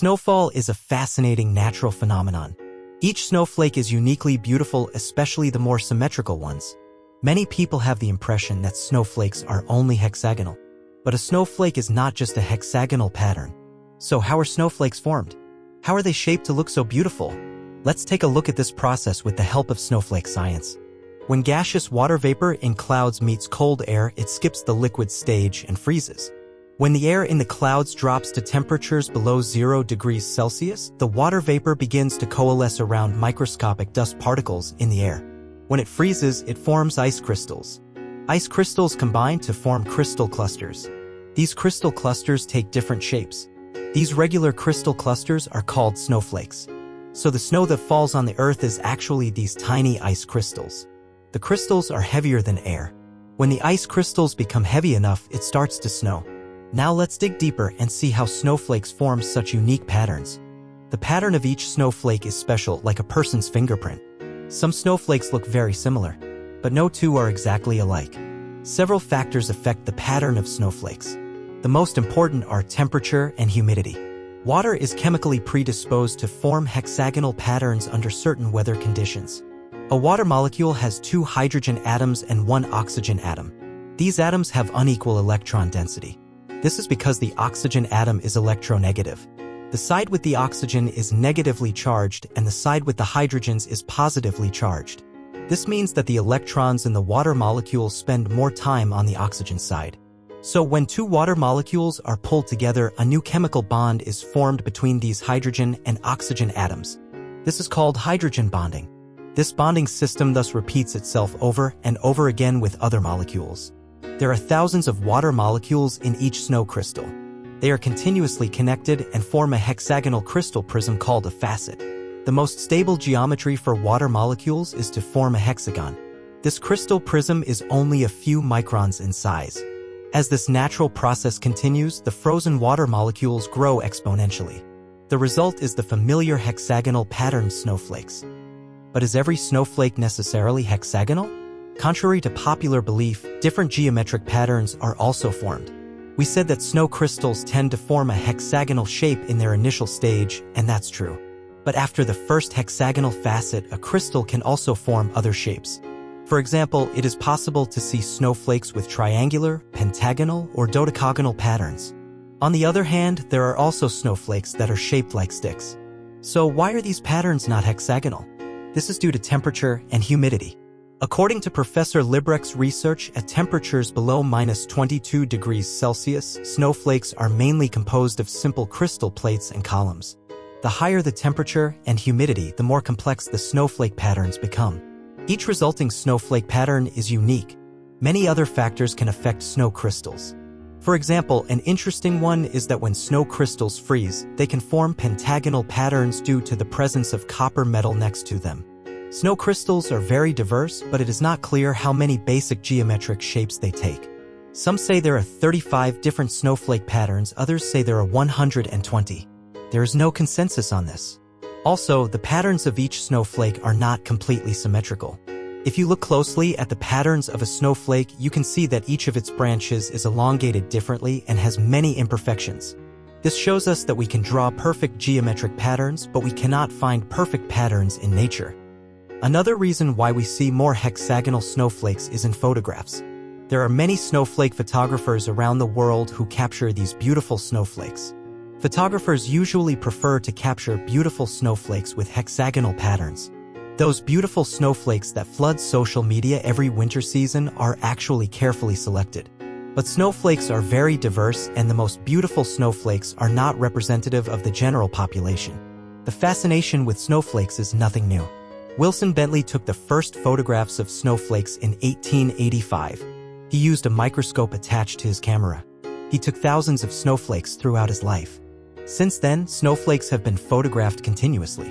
Snowfall is a fascinating natural phenomenon. Each snowflake is uniquely beautiful, especially the more symmetrical ones. Many people have the impression that snowflakes are only hexagonal. But a snowflake is not just a hexagonal pattern. So how are snowflakes formed? How are they shaped to look so beautiful? Let's take a look at this process with the help of snowflake science. When gaseous water vapor in clouds meets cold air, it skips the liquid stage and freezes. When the air in the clouds drops to temperatures below 0°C, the water vapor begins to coalesce around microscopic dust particles in the air. When it freezes, it forms ice crystals. Ice crystals combine to form crystal clusters. These crystal clusters take different shapes. These regular crystal clusters are called snowflakes. So the snow that falls on the Earth is actually these tiny ice crystals. The crystals are heavier than air. When the ice crystals become heavy enough, it starts to snow. Now let's dig deeper and see how snowflakes form such unique patterns. The pattern of each snowflake is special, like a person's fingerprint. Some snowflakes look very similar, but no two are exactly alike. Several factors affect the pattern of snowflakes. The most important are temperature and humidity. Water is chemically predisposed to form hexagonal patterns under certain weather conditions. A water molecule has 2 hydrogen atoms and 1 oxygen atom. These atoms have unequal electron density. This is because the oxygen atom is electronegative. The side with the oxygen is negatively charged and the side with the hydrogens is positively charged. This means that the electrons in the water molecule spend more time on the oxygen side. So when 2 water molecules are pulled together, a new chemical bond is formed between these hydrogen and oxygen atoms. This is called hydrogen bonding. This bonding system thus repeats itself over and over again with other molecules. There are thousands of water molecules in each snow crystal. They are continuously connected and form a hexagonal crystal prism called a facet. The most stable geometry for water molecules is to form a hexagon. This crystal prism is only a few microns in size. As this natural process continues, the frozen water molecules grow exponentially. The result is the familiar hexagonal pattern snowflakes. But is every snowflake necessarily hexagonal? Contrary to popular belief, different geometric patterns are also formed. We said that snow crystals tend to form a hexagonal shape in their initial stage, and that's true. But after the first hexagonal facet, a crystal can also form other shapes. For example, it is possible to see snowflakes with triangular, pentagonal, or dodecagonal patterns. On the other hand, there are also snowflakes that are shaped like sticks. So why are these patterns not hexagonal? This is due to temperature and humidity. According to Professor Libbrecht's research, at temperatures below -22°C, snowflakes are mainly composed of simple crystal plates and columns. The higher the temperature and humidity, the more complex the snowflake patterns become. Each resulting snowflake pattern is unique. Many other factors can affect snow crystals. For example, an interesting one is that when snow crystals freeze, they can form pentagonal patterns due to the presence of copper metal next to them. Snow crystals are very diverse, but it is not clear how many basic geometric shapes they take. Some say there are 35 different snowflake patterns, others say there are 120. There is no consensus on this. Also, the patterns of each snowflake are not completely symmetrical. If you look closely at the patterns of a snowflake, you can see that each of its branches is elongated differently and has many imperfections. This shows us that we can draw perfect geometric patterns, but we cannot find perfect patterns in nature. Another reason why we see more hexagonal snowflakes is in photographs. There are many snowflake photographers around the world who capture these beautiful snowflakes. Photographers usually prefer to capture beautiful snowflakes with hexagonal patterns. Those beautiful snowflakes that flood social media every winter season are actually carefully selected. But snowflakes are very diverse, and the most beautiful snowflakes are not representative of the general population. The fascination with snowflakes is nothing new. Wilson Bentley took the first photographs of snowflakes in 1885. He used a microscope attached to his camera. He took thousands of snowflakes throughout his life. Since then, snowflakes have been photographed continuously.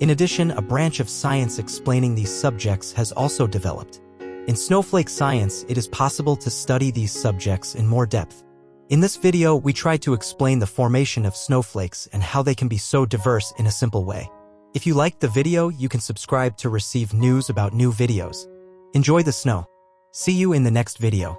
In addition, a branch of science explaining these subjects has also developed. In snowflake science, it is possible to study these subjects in more depth. In this video, we try to explain the formation of snowflakes and how they can be so diverse in a simple way. If you liked the video, you can subscribe to receive news about new videos. Enjoy the snow. See you in the next video.